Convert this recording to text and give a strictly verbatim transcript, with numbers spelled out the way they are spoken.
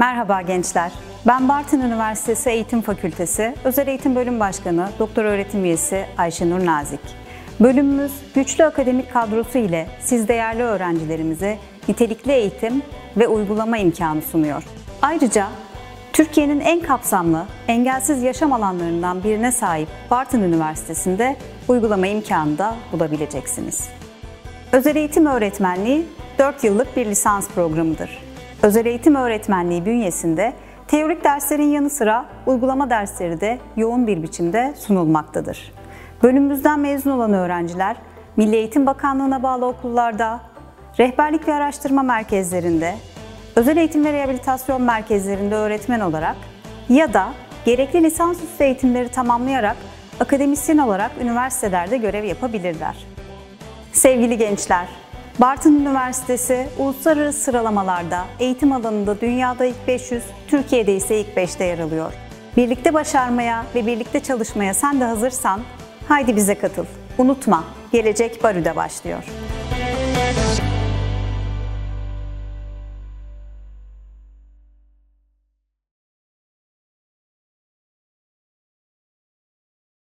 Merhaba gençler, ben Bartın Üniversitesi Eğitim Fakültesi Özel Eğitim Bölüm Başkanı Doktor Öğretim Üyesi Ayşenur Nazik. Bölümümüz güçlü akademik kadrosu ile siz değerli öğrencilerimize nitelikli eğitim ve uygulama imkanı sunuyor. Ayrıca Türkiye'nin en kapsamlı, engelsiz yaşam alanlarından birine sahip Bartın Üniversitesi'nde uygulama imkanı da bulabileceksiniz. Özel eğitim öğretmenliği dört yıllık bir lisans programıdır. Özel eğitim öğretmenliği bünyesinde teorik derslerin yanı sıra uygulama dersleri de yoğun bir biçimde sunulmaktadır. Bölümümüzden mezun olan öğrenciler, Milli Eğitim Bakanlığı'na bağlı okullarda, rehberlik ve araştırma merkezlerinde, özel eğitim ve rehabilitasyon merkezlerinde öğretmen olarak ya da gerekli lisansüstü eğitimleri tamamlayarak akademisyen olarak üniversitelerde görev yapabilirler. Sevgili gençler, Bartın Üniversitesi uluslararası sıralamalarda eğitim alanında dünyada ilk beş yüz, Türkiye'de ise ilk beşte yer alıyor. Birlikte başarmaya ve birlikte çalışmaya sen de hazırsan haydi bize katıl. Unutma, gelecek Barü'de başlıyor.